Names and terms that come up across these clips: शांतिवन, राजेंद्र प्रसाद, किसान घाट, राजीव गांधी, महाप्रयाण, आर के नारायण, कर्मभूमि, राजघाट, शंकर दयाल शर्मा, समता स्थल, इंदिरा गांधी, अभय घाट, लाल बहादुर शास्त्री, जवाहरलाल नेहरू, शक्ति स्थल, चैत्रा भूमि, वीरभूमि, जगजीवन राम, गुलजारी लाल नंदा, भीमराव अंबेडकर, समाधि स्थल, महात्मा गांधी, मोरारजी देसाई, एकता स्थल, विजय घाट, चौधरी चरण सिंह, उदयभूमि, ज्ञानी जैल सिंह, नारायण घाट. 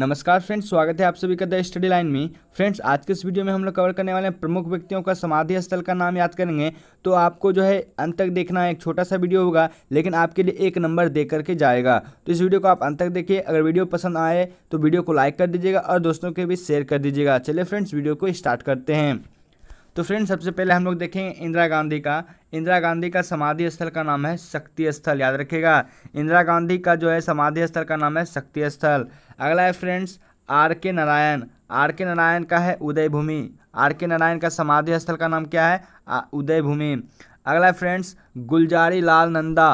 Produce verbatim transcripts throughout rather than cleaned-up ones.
नमस्कार फ्रेंड्स, स्वागत है आप सभी का द स्टडी लाइन में। फ्रेंड्स, आज के इस वीडियो में हम लोग कवर करने वाले हैं प्रमुख व्यक्तियों का समाधि स्थल का नाम याद करेंगे। तो आपको जो है अंत तक देखना है, एक छोटा सा वीडियो होगा लेकिन आपके लिए एक नंबर दे करके जाएगा। तो इस वीडियो को आप अंत तक देखिए। अगर वीडियो पसंद आए तो वीडियो को लाइक कर दीजिएगा और दोस्तों के भी शेयर कर दीजिएगा। चलिए फ्रेंड्स, वीडियो को स्टार्ट करते हैं। तो फ्रेंड्स, सबसे पहले हम लोग देखेंगे इंदिरा गांधी का। इंदिरा गांधी का समाधि स्थल का नाम है शक्ति स्थल, याद रखिएगा। इंदिरा गांधी का जो है समाधि स्थल का नाम है शक्ति स्थल। अगला है फ्रेंड्स आर के नारायण। आर के नारायण का है उदयभूमि। आर के नारायण का समाधि स्थल का नाम क्या है? उदयभूमि। अगला है फ्रेंड्स गुलजारी लाल नंदा।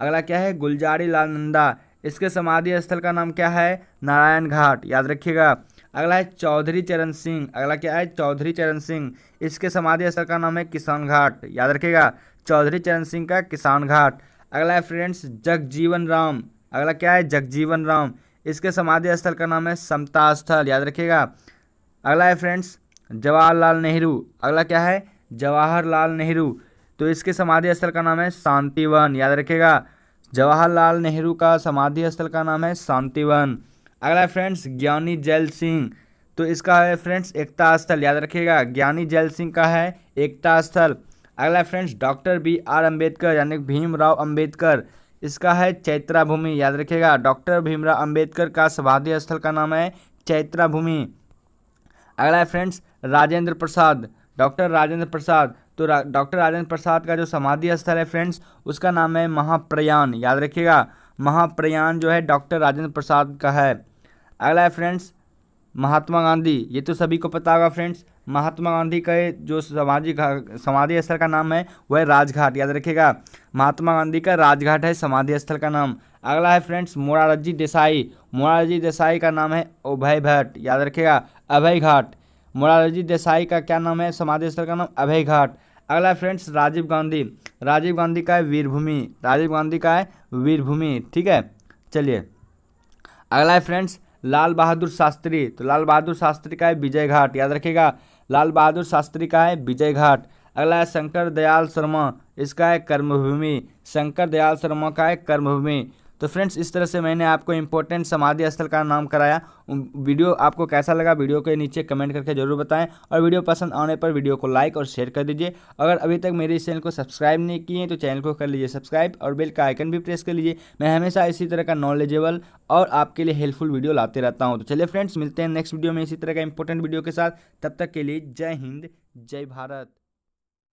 अगला क्या है? गुलजारी लाल नंदा। इसके समाधि स्थल का नाम क्या है? नारायण घाट, याद रखिएगा। अगला है चौधरी चरण सिंह। अगला क्या है? चौधरी चरण सिंह। इसके समाधि स्थल का नाम है किसान घाट, याद रखिएगा। चौधरी चरण सिंह का किसान घाट। अगला है फ्रेंड्स जगजीवन राम। अगला क्या है? जगजीवन राम। इसके समाधि स्थल का नाम है समता स्थल, याद रखिएगा। अगला है फ्रेंड्स जवाहरलाल नेहरू। अगला क्या है? जवाहरलाल नेहरू। तो इसके समाधि स्थल का नाम है शांतिवन, याद रखिएगा। जवाहरलाल नेहरू का समाधि स्थल का नाम है शांतिवन। अगला है फ्रेंड्स ज्ञानी जैल सिंह। तो इसका है फ्रेंड्स एकता स्थल, याद रखिएगा। ज्ञानी जैल सिंह का है एकता स्थल। अगला है friends doctor B R Ambedkar यानी भीमराव अंबेडकर। इसका है चैत्रा भूमि, याद रखिएगा। डॉक्टर भीमराव अंबेडकर का समाधि स्थल का नाम है चैत्रा भूमि। अगला है फ्रेंड्स राजेंद्र प्रसाद। डॉक्टर राजेंद्र प्रसाद। तो डॉक्टर राजेंद्र प्रसाद का जो समाधि स्थल है फ्रेंड्स उसका नाम है महाप्रयाण, याद रखिएगा। महाप्रयाण जो है डॉक्टर राजेंद्र प्रसाद का है। अगला है फ्रेंड्स महात्मा गांधी। ये तो सभी को पता होगा फ्रेंड्स। महात्मा गांधी का जो समाधि समाधि स्थल का नाम है वह है राजघाट, याद रखिएगा। महात्मा गांधी का राजघाट है समाधि स्थल का नाम। अगला है फ्रेंड्स मोरारजी देसाई। मोरारजी देसाई का नाम है अभय घाट, याद रखिएगा। अभय घाट। मोरारजी देसाई का क्या नाम है? समाधि स्थल का नाम अभय घाट। अगला है फ्रेंड्स राजीव गांधी। राजीव गांधी का है वीरभूमि। राजीव गांधी का है वीरभूमि, ठीक है। चलिए अगला है फ्रेंड्स लाल बहादुर शास्त्री। तो लाल बहादुर शास्त्री का है विजय घाट, याद रखिएगा। लाल बहादुर शास्त्री का है विजय घाट। अगला है शंकर दयाल शर्मा। इसका है कर्मभूमि। शंकर दयाल शर्मा का है कर्मभूमि। तो फ्रेंड्स, इस तरह से मैंने आपको इम्पोर्टेंट समाधि स्थल का नाम कराया। वीडियो आपको कैसा लगा वीडियो के नीचे कमेंट करके जरूर बताएं और वीडियो पसंद आने पर वीडियो को लाइक और शेयर कर दीजिए। अगर अभी तक मेरे इस चैनल को सब्सक्राइब नहीं किए तो चैनल को कर लीजिए सब्सक्राइब और बेल का आइकन भी प्रेस कर लीजिए। मैं हमेशा इसी तरह का नॉलेजेबल और आपके लिए हेल्पफुल वीडियो लाते रहता हूँ। तो चलिए फ्रेंड्स, मिलते हैं नेक्स्ट वीडियो में इसी तरह का इंपॉर्टेंट वीडियो के साथ। तब तक के लिए जय हिंद, जय भारत।